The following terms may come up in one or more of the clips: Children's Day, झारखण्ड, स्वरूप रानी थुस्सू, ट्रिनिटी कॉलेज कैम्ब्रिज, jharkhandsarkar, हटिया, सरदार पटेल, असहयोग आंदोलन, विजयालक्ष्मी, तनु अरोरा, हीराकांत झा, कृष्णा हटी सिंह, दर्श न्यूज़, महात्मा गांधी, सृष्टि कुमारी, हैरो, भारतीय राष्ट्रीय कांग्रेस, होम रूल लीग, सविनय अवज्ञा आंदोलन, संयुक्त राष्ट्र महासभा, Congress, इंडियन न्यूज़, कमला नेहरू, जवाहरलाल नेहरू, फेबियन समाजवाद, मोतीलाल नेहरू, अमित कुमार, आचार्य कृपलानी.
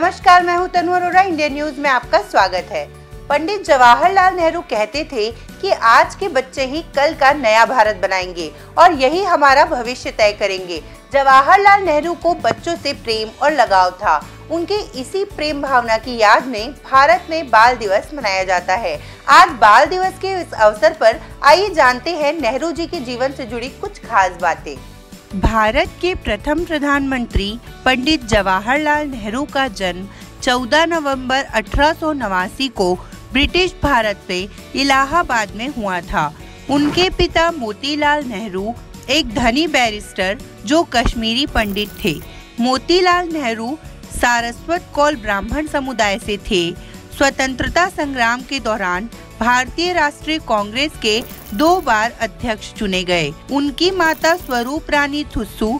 नमस्कार, मैं हूं तनु अरोरा। इंडियन न्यूज़ में आपका स्वागत है। पंडित जवाहरलाल नेहरू कहते थे कि आज के बच्चे ही कल का नया भारत बनाएंगे और यही हमारा भविष्य तय करेंगे। जवाहरलाल नेहरू को बच्चों से प्रेम और लगाव था। उनके इसी प्रेम भावना की याद में भारत में बाल दिवस मनाया जाता है। आज बाल दिवस के इस अवसर पर आइए जानते हैं नेहरू जी के जीवन से जुड़ी कुछ खास बातें। भारत के प्रथम प्रधानमंत्री पंडित जवाहरलाल नेहरू का जन्म 14 नवंबर 1889 को ब्रिटिश भारत में इलाहाबाद में हुआ था। उनके पिता मोतीलाल नेहरू एक धनी बैरिस्टर जो कश्मीरी पंडित थे। मोतीलाल नेहरू सारस्वत कौल ब्राह्मण समुदाय से थे। स्वतंत्रता संग्राम के दौरान भारतीय राष्ट्रीय कांग्रेस के 2 बार अध्यक्ष चुने गए। उनकी माता स्वरूप रानी थुस्सू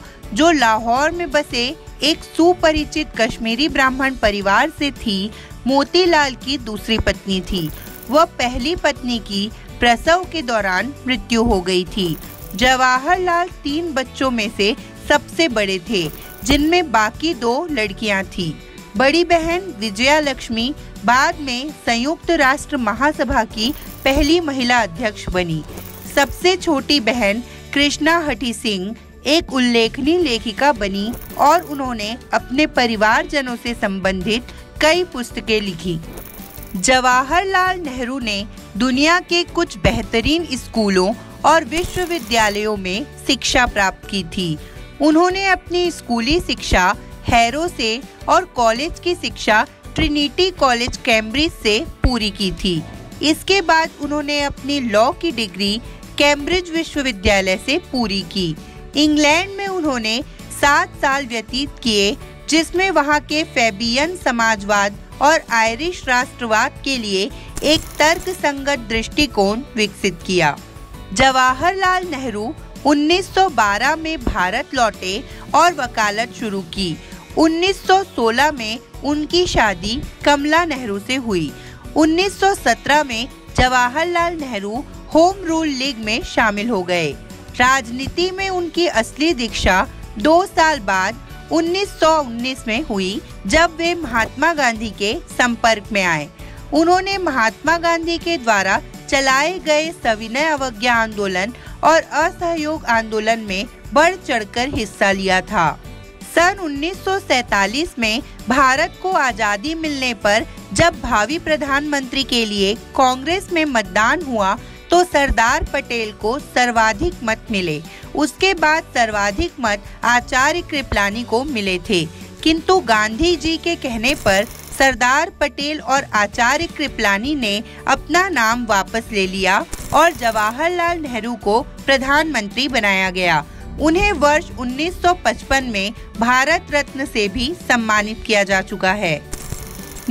जो लाहौर में बसे एक सुपरिचित कश्मीरी ब्राह्मण परिवार से थी, मोतीलाल की दूसरी पत्नी थी। वह पहली पत्नी की प्रसव के दौरान मृत्यु हो गई थी। जवाहरलाल 3 बच्चों में से सबसे बड़े थे, जिनमें बाकी 2 लड़कियां थीं। बड़ी बहन विजयालक्ष्मी बाद में संयुक्त राष्ट्र महासभा की पहली महिला अध्यक्ष बनी। सबसे छोटी बहन कृष्णा हटी सिंह एक उल्लेखनीय लेखिका बनी और उन्होंने अपने परिवारजनों से संबंधित कई पुस्तकें लिखी। जवाहरलाल नेहरू ने दुनिया के कुछ बेहतरीन स्कूलों और विश्वविद्यालयों में शिक्षा प्राप्त की थी। उन्होंने अपनी स्कूली शिक्षा हैरो से और कॉलेज की शिक्षा ट्रिनिटी कॉलेज कैम्ब्रिज से पूरी की थी। इसके बाद उन्होंने अपनी लॉ की डिग्री कैम्ब्रिज विश्वविद्यालय से पूरी की। इंग्लैंड में उन्होंने 7 साल व्यतीत किए, जिसमें वहां के फेबियन समाजवाद और आयरिश राष्ट्रवाद के लिए एक तर्कसंगत दृष्टिकोण विकसित किया। जवाहरलाल नेहरू 1912 में भारत लौटे और वकालत शुरू की। 1916 में उनकी शादी कमला नेहरू से हुई। 1917 में जवाहरलाल नेहरू होम रूल लीग में शामिल हो गए। राजनीति में उनकी असली दीक्षा 2 साल बाद 1919 में हुई, जब वे महात्मा गांधी के संपर्क में आए। उन्होंने महात्मा गांधी के द्वारा चलाए गए सविनय अवज्ञा आंदोलन और असहयोग आंदोलन में बढ़ चढ़कर हिस्सा लिया था। सन 1947 में भारत को आज़ादी मिलने पर जब भावी प्रधानमंत्री के लिए कांग्रेस में मतदान हुआ तो सरदार पटेल को सर्वाधिक मत मिले। उसके बाद सर्वाधिक मत आचार्य कृपलानी को मिले थे, किंतु गांधी जी के कहने पर सरदार पटेल और आचार्य कृपलानी ने अपना नाम वापस ले लिया और जवाहरलाल नेहरू को प्रधानमंत्री बनाया गया। उन्हें वर्ष 1955 में भारत रत्न से भी सम्मानित किया जा चुका है।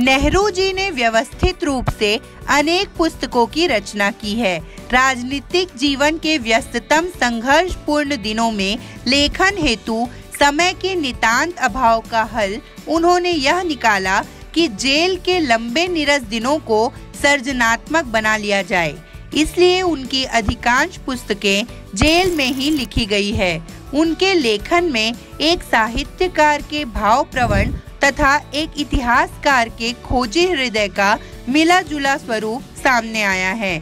नेहरू जी ने व्यवस्थित रूप से अनेक पुस्तकों की रचना की है। राजनीतिक जीवन के व्यस्ततम संघर्षपूर्ण दिनों में लेखन हेतु समय के नितांत अभाव का हल उन्होंने यह निकाला कि जेल के लंबे नीरस दिनों को सर्जनात्मक बना लिया जाए। इसलिए उनकी अधिकांश पुस्तकें जेल में ही लिखी गई है। उनके लेखन में एक साहित्यकार के भावप्रवण तथा एक इतिहासकार के खोजी हृदय का मिला जुला स्वरूप सामने आया है।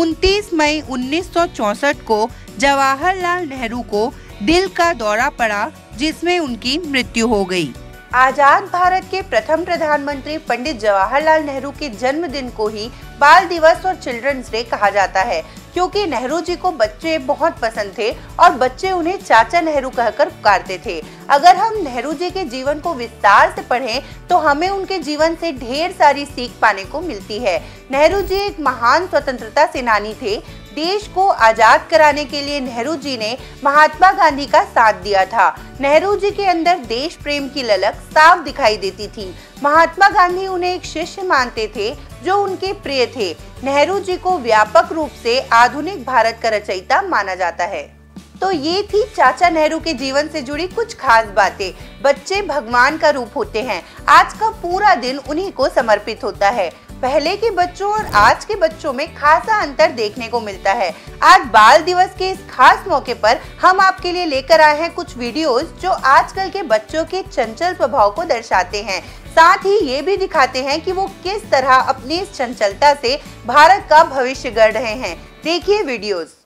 29 मई 1964 को जवाहरलाल नेहरू को दिल का दौरा पड़ा, जिसमें उनकी मृत्यु हो गई। आजाद भारत के प्रथम प्रधानमंत्री पंडित जवाहरलाल नेहरू के जन्मदिन को ही बाल दिवस और चिल्ड्रंस डे कहा जाता है, क्योंकि नेहरू जी को बच्चे बहुत पसंद थे और बच्चे उन्हें चाचा नेहरू कहकर पुकारते थे। अगर हम नेहरू जी के जीवन को विस्तार से पढ़ें तो हमें उनके जीवन से ढेर सारी सीख पाने को मिलती है। नेहरू जी एक महान स्वतंत्रता सेनानी थे। देश को आजाद कराने के लिए नेहरू जी ने महात्मा गांधी का साथ दिया था। नेहरू जी के अंदर देश प्रेम की ललक साफ दिखाई देती थी। महात्मा गांधी उन्हें एक शिष्य मानते थे जो उनके प्रिय थे। नेहरू जी को व्यापक रूप से आधुनिक भारत का रचयिता माना जाता है। तो ये थी चाचा नेहरू के जीवन से जुड़ी कुछ खास बातें। बच्चे भगवान का रूप होते हैं। आज का पूरा दिन उन्हीं को समर्पित होता है। पहले के बच्चों और आज के बच्चों में खासा अंतर देखने को मिलता है। आज बाल दिवस के इस खास मौके पर हम आपके लिए लेकर आए हैं कुछ वीडियोस जो आजकल के बच्चों के चंचल स्वभाव को दर्शाते हैं। साथ ही ये भी दिखाते हैं कि वो किस तरह अपनी इस चंचलता से भारत का भविष्य गढ़ रहे हैं। देखिए वीडियोस।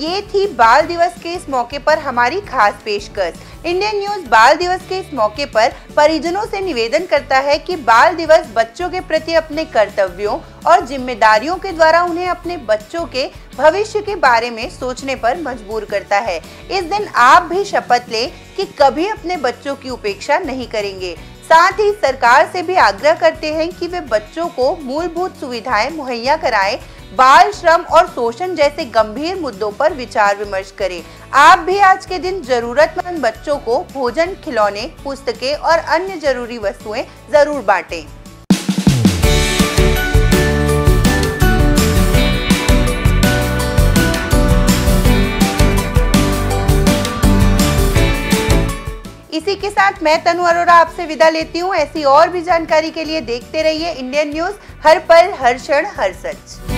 ये थी बाल दिवस के इस मौके पर हमारी खास पेशकश। इंडियन न्यूज़ बाल दिवस के इस मौके पर परिजनों से निवेदन करता है कि बाल दिवस बच्चों के प्रति अपने कर्तव्यों और जिम्मेदारियों के द्वारा उन्हें अपने बच्चों के भविष्य के बारे में सोचने पर मजबूर करता है। इस दिन आप भी शपथ लें कि कभी अपने बच्चों की उपेक्षा नहीं करेंगे। साथ ही सरकार से भी आग्रह करते हैं कि वे बच्चों को मूलभूत सुविधाएं मुहैया कराएं, बाल श्रम और शोषण जैसे गंभीर मुद्दों पर विचार विमर्श करें। आप भी आज के दिन जरूरतमंद बच्चों को भोजन, खिलौने, पुस्तकें और अन्य जरूरी वस्तुएं जरूर बांटें। इसी के साथ मैं तनु अरोरा आपसे विदा लेती हूँ। ऐसी और भी जानकारी के लिए देखते रहिए इंडियन न्यूज़, हर पल, हर क्षण, हर सच।